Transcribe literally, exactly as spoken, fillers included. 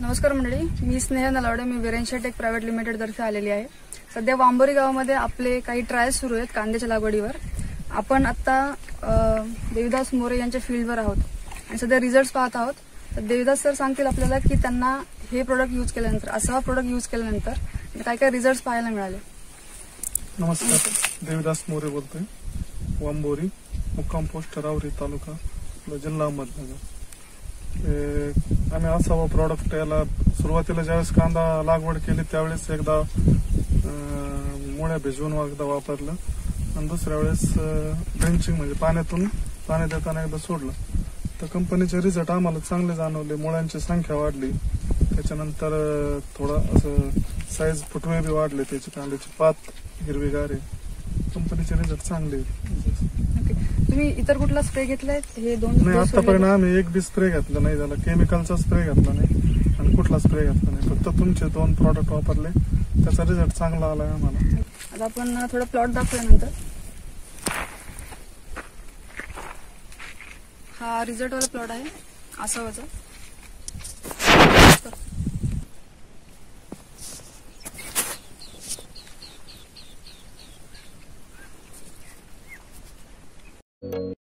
नमस्कार मंडळी, मी स्नेह नलावडे, मी विरेनशेट एक प्रायव्हेट लिमिटेड तर्फे आलेली आहे। सध्या वांबोरी गावामध्ये आपले काही ट्रायल्स सुरू आहेत कांद्याच्या लागवडीवर। आपण आता देविदास मोरे यांच्या फील्डवर आहोत आणि सध्या रिझल्ट्स पाहत आहोत। तर देविदास सर सांगतील आपल्याला की त्यांना हे प्रोडक्ट यूज केल्यानंतर, असा प्रोडक्ट यूज केल्यानंतर काय काय रिझल्ट्स पाहायला मिळाले। नमस्कार, देविदास मोरे बोलतोय, वांबोरी, मुक्काम पोस्ट रावरी तालुका, जिल्हा अहमदनगर। आम्ही असा प्रॉडक्ट याला सुरुवातीला ज्यावेळेस कांदा लागवड केली त्यावेळेस एकदा मुळ्या भिजवून एकदा वापरलं आणि दुसऱ्या वेळेस ड्रेंचिंग म्हणजे पाण्यातून पाणी देताना एकदा सोडलं। तर कंपनीचे रिझल्ट आम्हाला चांगले जाणवले, मुळ्यांची संख्या वाढली, त्याच्यानंतर थोडा असं साईज फुटवे बी वाढले, त्याची कांद्याची पात हिरवीगार आहे, कंपनीचे रिझल्ट चांगले आहेत। तुम्ही इतर कुठला स्प्रे घेतलाय? हे दोन नाही, आतापर्यंत आम्ही एक बी स्प्रे घेतला नाही, त्याला केमिकलचा स्प्रे घेतला नाही आणि कुठला स्प्रे घेतला नाही, फक्त तुमचे दोन प्रॉडक्ट वापरले, त्याचा रिझल्ट चांगला आलाय आम्हाला। आता आपण थोडा प्लॉट दाखवल्यानंतर हा रिझल्ट वाला प्लॉट आहे असा होता। Thank you.